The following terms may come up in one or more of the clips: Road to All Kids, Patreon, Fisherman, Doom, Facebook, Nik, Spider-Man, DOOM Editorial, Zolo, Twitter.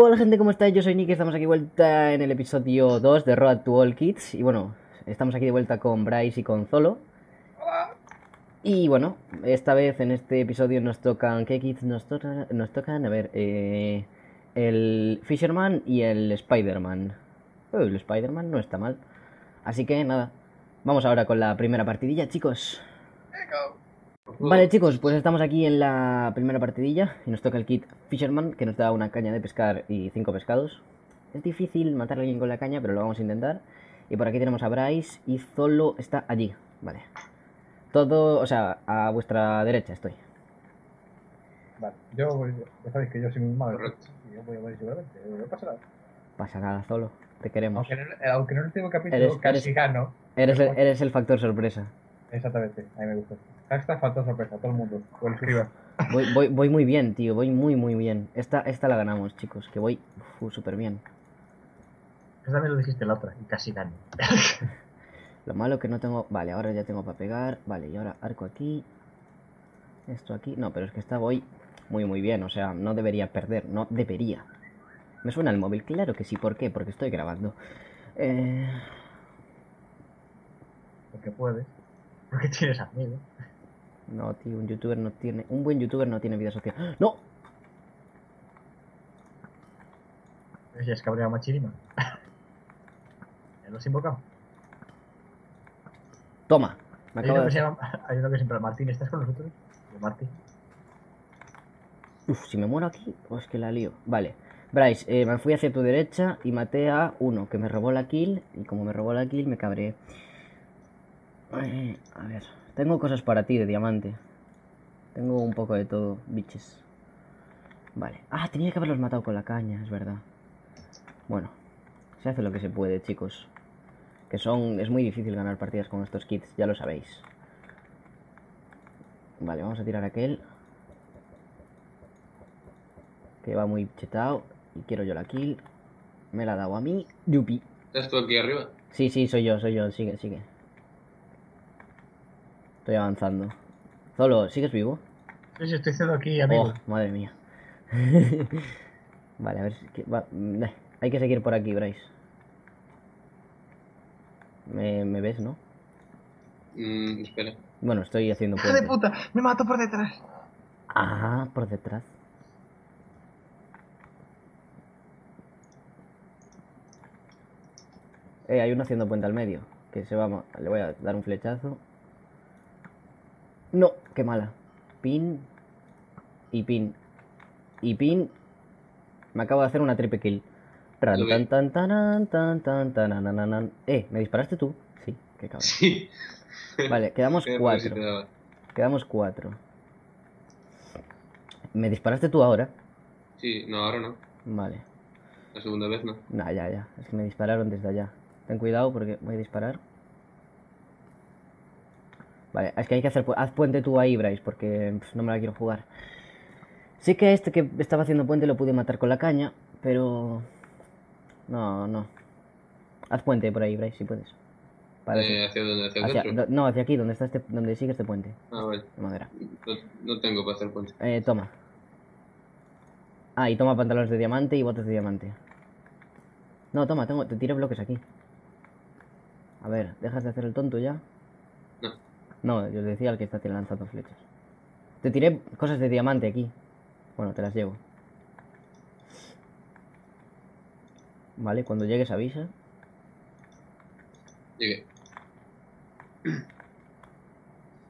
Hola gente, ¿cómo estáis? Yo soy Nick, estamos aquí de vuelta en el episodio 2 de Road to All Kids. Y bueno, estamos aquí de vuelta con Bryce y con Zolo. Y bueno, esta vez en este episodio nos tocan... ¿Qué kids nos tocan? A ver, el Fisherman y el Spider-Man. El Spider-Man no está mal. Así que nada, vamos ahora con la primera partidilla, chicos. Vale chicos, pues estamos aquí en la primera partidilla y nos toca el kit Fisherman, que nos da una caña de pescar y 5 pescados. Es difícil matar a alguien con la caña, pero lo vamos a intentar. Y por aquí tenemos a Bryce y Zolo está allí, vale. Todo, o sea, a vuestra derecha estoy. Vale, ya sabéis que yo soy muy malo. Yo voy a morir seguramente, no pasa nada. Pasa nada, Zolo, te queremos. Aunque no lo tengo capítulo, casi gano. Eres el factor sorpresa. Exactamente, a mí me gusta. Esta falta sorpresa, todo el mundo. Voy muy bien, tío, voy muy bien. Esta la ganamos, chicos, que voy súper bien. Pues también lo dijiste la otra, y casi gané. Lo malo que no tengo... Vale, ahora ya tengo para pegar. Vale, y ahora arco aquí. Esto aquí... No, pero es que esta voy muy bien, o sea, no debería perder, no debería. ¿Me suena el móvil? Claro que sí, ¿por qué? Porque estoy grabando. Porque puedes. Porque tienes amigos. No, tío, un youtuber no tiene... Un buen youtuber no tiene vida social. ¡No! Ya es cabreado Machirima. ¿Ya lo has invocado? Toma. Me acabo de... Hay uno que siempre... Martín, ¿estás con nosotros? Martín. Uf, si me muero aquí, pues que la lío. Vale. Bryce, me fui hacia tu derecha y maté a uno que me robó la kill. Y como me robó la kill, me cabreé. A ver... Tengo cosas para ti de diamante. Tengo un poco de todo, biches. Vale. Ah, tenía que haberlos matado con la caña, es verdad. Bueno, se hace lo que se puede, chicos. Que son... Es muy difícil ganar partidas con estos kits, ya lo sabéis. Vale, vamos a tirar aquel. Que va muy chetado. Y quiero yo la kill. Me la ha dado a mí. Yupi. ¿Estás tú aquí arriba? Sí, sí, soy yo. Sigue. Estoy avanzando. Zolo, ¿sigues vivo? Sí, estoy solo aquí, amigo. Oh, madre mía. Vale, a ver... Hay que seguir por aquí, Bryce. ¿Me ves, no? Espera. Bueno, estoy haciendo... ¡Hija de puta! ¡Me mato por detrás! Ah, por detrás. Hay uno haciendo puente al medio. Que se va... Le voy a dar un flechazo. No, qué mala. Pin. Y pin. Y pin. Me acabo de hacer una triple kill. ¿Me disparaste tú? Sí, qué cabrón. Sí. Vale, quedamos 4. Quedamos 4. ¿Me disparaste tú ahora? Sí, no, ahora no. Vale. La segunda vez no. Nah, ya. Es que me dispararon desde allá. Ten cuidado porque voy a disparar. Vale, es que hay que hacer... Haz puente tú ahí, Bryce, porque no me la quiero jugar. Sí que este que estaba haciendo puente lo pude matar con la caña, pero... No. Haz puente por ahí, Bryce, si puedes. ¿Hacia dónde? No, hacia aquí, donde sigue este puente. Ah, vale. De madera. No tengo para hacer puente. Toma. Ah, y toma pantalones de diamante y botas de diamante. No, toma, te tiro bloques aquí. A ver, ¿dejas de hacer el tonto ya? No. No, yo te decía al que está lanzando flechas. Te tiré cosas de diamante aquí. Bueno, te las llevo. Vale, cuando llegues avisa. Llegué.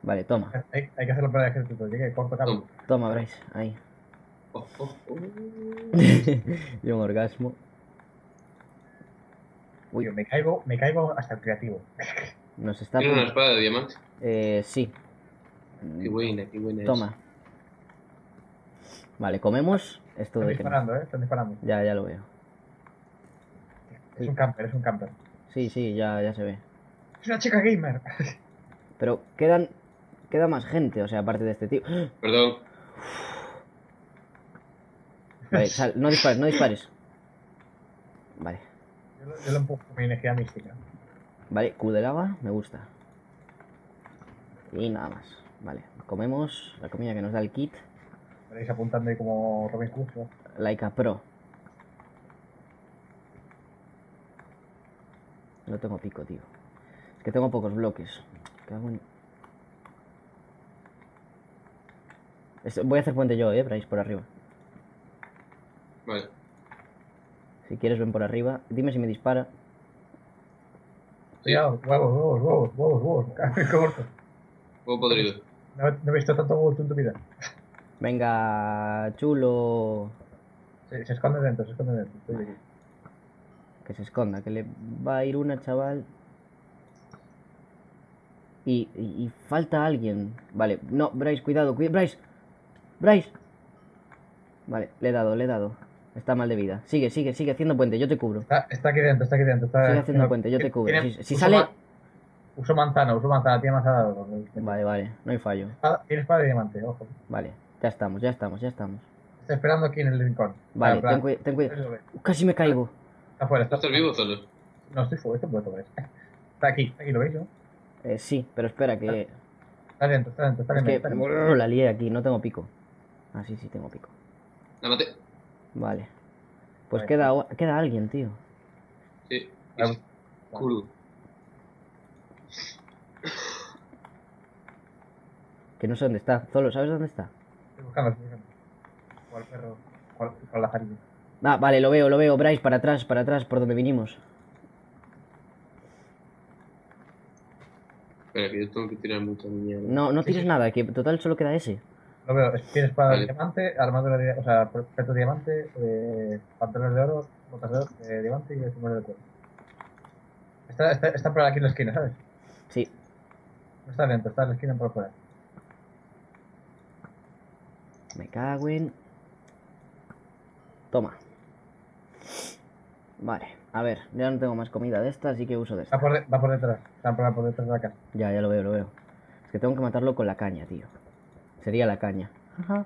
Vale, toma. Hay que hacerlo para el ejército. Llegué, corto cable. Toma, Bryce, ahí. Yo un orgasmo. Uy, tío, me caigo hasta el creativo. Nos está... ¿Tiene una espada de diamante? Sí. Qué buena. Toma. Vale, comemos esto. Están disparando, ¿eh? Están disparando. Ya lo veo. Es un camper. Sí, ya se ve. Es una chica gamer. Pero queda más gente, o sea, aparte de este tío. Perdón. Vale, sal, no dispares. Vale. Yo lo empujo con mi energía mística. Vale, Q de lava, me gusta. Y nada más. Vale, comemos la comida que nos da el kit. Veréis apuntando ahí como Robin Hood, ¿no? Like a pro. No tengo pico, tío. Es que tengo pocos bloques. Cago en... Voy a hacer puente yo, Bryce, por arriba. Vale. Si quieres ven por arriba. Dime si me dispara. Cuidado, huevos. Corto. Huevo podrido. No he visto tanto huevo en tu vida. Venga, chulo. Se esconde dentro, Estoy aquí. Que se esconda, que le va a ir una, chaval. Y falta alguien. Vale, no, Bryce, cuidado, Bryce. Vale, le he dado. Está mal de vida. Sigue haciendo puente, yo te cubro. Está aquí dentro, Sigue haciendo puente, yo te cubro. Si sale... Uso manzana, tiene manzana. Vale, no hay fallo. Tiene espada de diamante, ojo. Vale, ya estamos. Está esperando aquí en el rincón. Vale, ten cuidado. Casi me caigo. Está afuera, ¿estás vivo solo? No, estoy fuera, estoy muerto. Está aquí, ¿lo veis, no? Sí, pero espera que... Está dentro. La lié aquí, no tengo pico. Ah, sí, tengo pico. La maté. Vale. Pues queda alguien, tío. Sí. Culo. Que no sé dónde está. Zolo, ¿sabes dónde está? Estoy buscando, ¿Cuál perro? ¿Cuál la jarilla? Ah, vale, lo veo. Bryce, para atrás, por donde vinimos. Espera, que yo tengo que tirar mucha mierda. No tires nada, que total solo queda ese. Lo veo, tienes espada de diamante, armadura de... O sea, peto de diamante, pantalones de oro, botas de oro, diamante y el sombrero de cuero. Está por aquí en la esquina, ¿sabes? Sí. No está dentro, está en la esquina por fuera. Me cago en... Toma. Vale, a ver, ya no tengo más comida de esta, así que uso de esta. Va por detrás, está por detrás de acá. Ya lo veo. Es que tengo que matarlo con la caña, tío. Sería la caña. Ajá.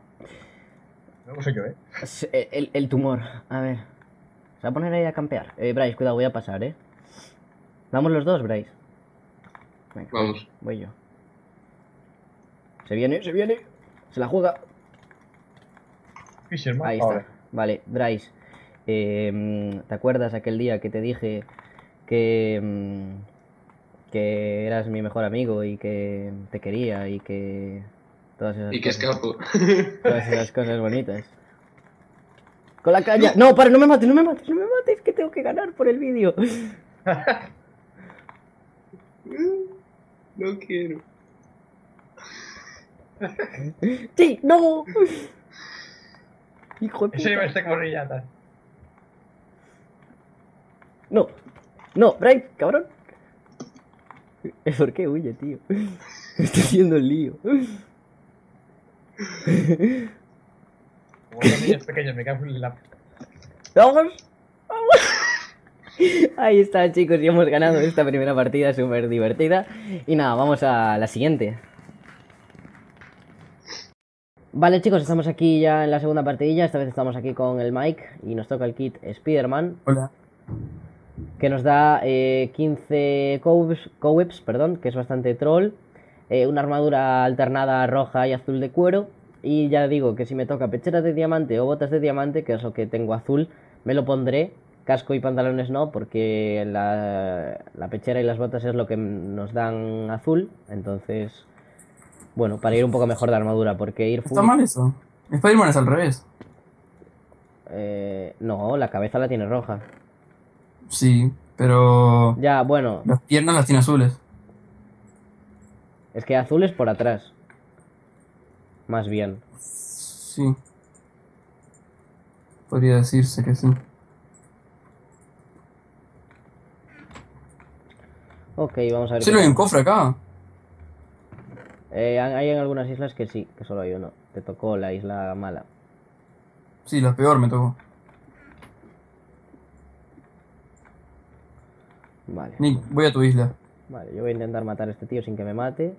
No lo sé yo, El tumor. A ver. Se va a poner ahí a campear. Bryce, cuidado, voy a pasar, Vamos los dos, Bryce. Venga, vamos. Voy yo. Se viene. Se la juega. Fisherman. Ahí está. Vale, Bryce. ¿Te acuerdas aquel día que te dije que eras mi mejor amigo y que te quería y que... Y que escapo. Todas esas cosas bonitas. Con la caña. No, para, no me mates, que tengo que ganar por el vídeo. No quiero. Sí, no. Hijo de puta. Se me está corrillata. No, Bryce, cabrón. ¿Por qué huye, tío? Me está haciendo el lío. Como los niños pequeños, me cago en la... ¡Vamos! Ahí está, chicos, y hemos ganado esta primera partida súper divertida. Y nada, vamos a la siguiente. Vale, chicos, estamos aquí ya en la segunda partidilla. Esta vez estamos aquí con el Mike y nos toca el kit Spider-Man. Hola. Que nos da 15 cobwebs, perdón, que es bastante troll. Una armadura alternada roja y azul de cuero. Y ya digo que si me toca pecheras de diamante o botas de diamante, que es lo que tengo azul, me lo pondré. Casco y pantalones no, porque la pechera y las botas es lo que nos dan azul. Entonces, bueno, para ir un poco mejor de armadura, porque ir full... ¿Está mal eso? Spider-Man es al revés. No, la cabeza la tiene roja. Sí, pero... Ya, bueno. Las piernas las tiene azules. Es que azul es por atrás. Más bien. Sí. Podría decirse que sí. Ok, vamos a ver. ¿Solo hay un cofre acá? Hay en algunas islas que sí, que solo hay uno. Te tocó la isla mala. Sí, la peor me tocó. Vale. Nick, voy a tu isla. Vale, yo voy a intentar matar a este tío sin que me mate.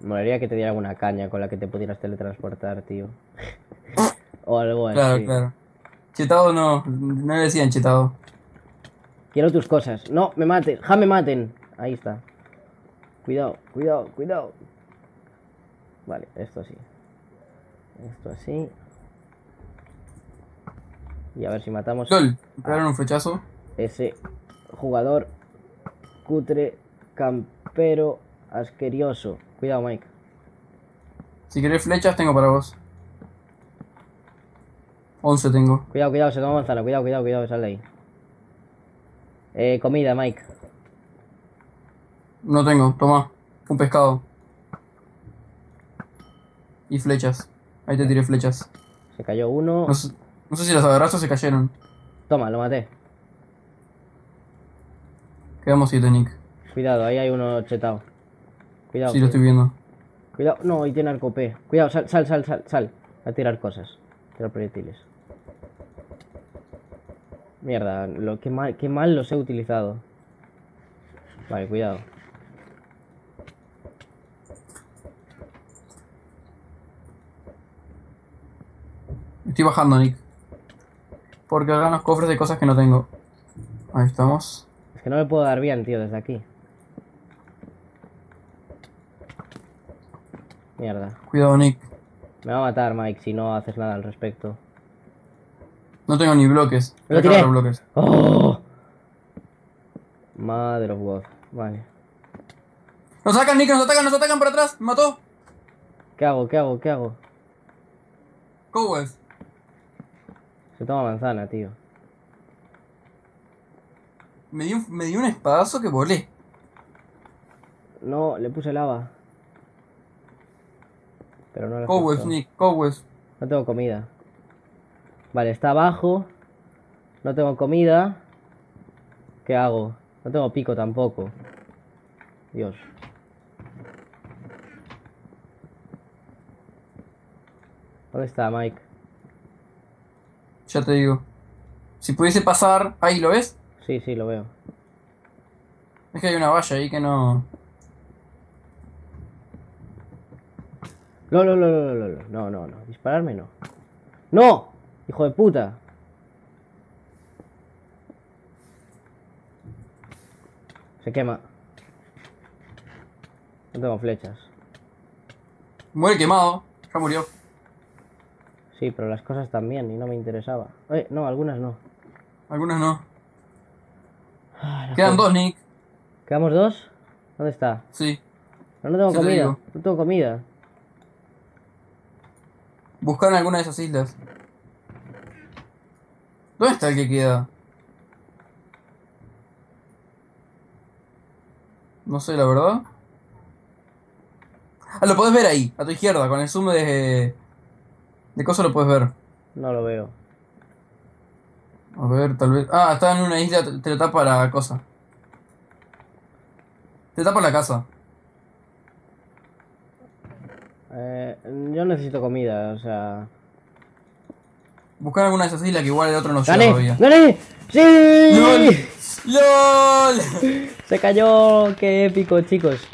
Me molaría que te diera alguna caña con la que te pudieras teletransportar, tío. O algo así. Claro. Chetado no le decían chetado. Quiero tus cosas. No, me maten. ¡Ja, me maten! Ahí está. Cuidado. Vale, esto así. Y a ver si matamos... ¡Lol! ¿Me pegaron un flechazo? ese jugador cutre, campero, asqueroso. Cuidado, Mike. Si querés flechas, tengo para vos. 11 tengo. Cuidado, cuidado, se toma manzana. Cuidado, cuidado, cuidado, sale ahí. Comida, Mike. No tengo, toma. Un pescado. Y flechas. Ahí te tiré flechas. Se cayó uno. No sé si las agarraste o se cayeron. Toma, lo maté. Quedamos 7, Nick. Cuidado, ahí hay uno chetado. Cuidado. Sí, cuidado. Lo estoy viendo. Cuidado, no, ahí tiene arco P. Cuidado, sal. A tirar cosas. Tirar proyectiles. Mierda, qué mal los he utilizado. Vale, cuidado. Estoy bajando, Nick. Porque hagan los cofres de cosas que no tengo. Ahí estamos. Es que no me puedo dar bien, tío, desde aquí. Mierda. Cuidado, Nick. Me va a matar, Mike, si no haces nada al respecto. No tengo ni bloques. ¡Lo tiré! Bloques. ¡Oh! Madre of God. Vale. ¡Nos sacan, Nick! ¡Nos atacan por atrás! ¡Me mató! ¿Qué hago? Cowboys. Se toma manzana, tío. Me di un espadazo que volé. No, le puse lava. Pero no lo Cowboys, Nick, Cowboys. No tengo comida. Vale, está abajo. No tengo comida. ¿Qué hago? No tengo pico tampoco. Dios. ¿Dónde está, Mike? Ya te digo. Si pudiese pasar... ¿Ahí lo ves? Sí, lo veo. Es que hay una valla ahí que no... No. Dispararme no. ¡No! ¡Hijo de puta! Se quema. No tengo flechas. Muere quemado. Ya murió. Sí, pero las cosas también, y no me interesaba. No, algunas no. Algunas no. Ah, quedan dos, Nick. ¿Quedamos dos? ¿Dónde está? Sí. Pero no tengo comida. No tengo comida. Buscaron alguna de esas islas. ¿Dónde está el que queda? No sé, la verdad. Ah, lo podés ver ahí, a tu izquierda, con el zoom de... ¿Qué cosa lo puedes ver? No lo veo. A ver, tal vez... Ah, está en una isla, te tapa la cosa. Te tapa la casa. Yo necesito comida, o sea... Buscar alguna de esas islas que igual el otro no llega todavía. ¡Gané! ¡Sí! ¡LOL! Se cayó, qué épico, chicos.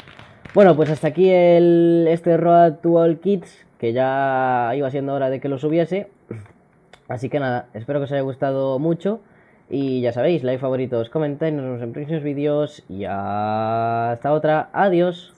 Bueno, pues hasta aquí este Road to All Kids, que ya iba siendo hora de que lo subiese. Así que nada, espero que os haya gustado mucho. Y ya sabéis, like, favoritos, comentad, nos vemos en próximos vídeos. Y hasta otra, adiós.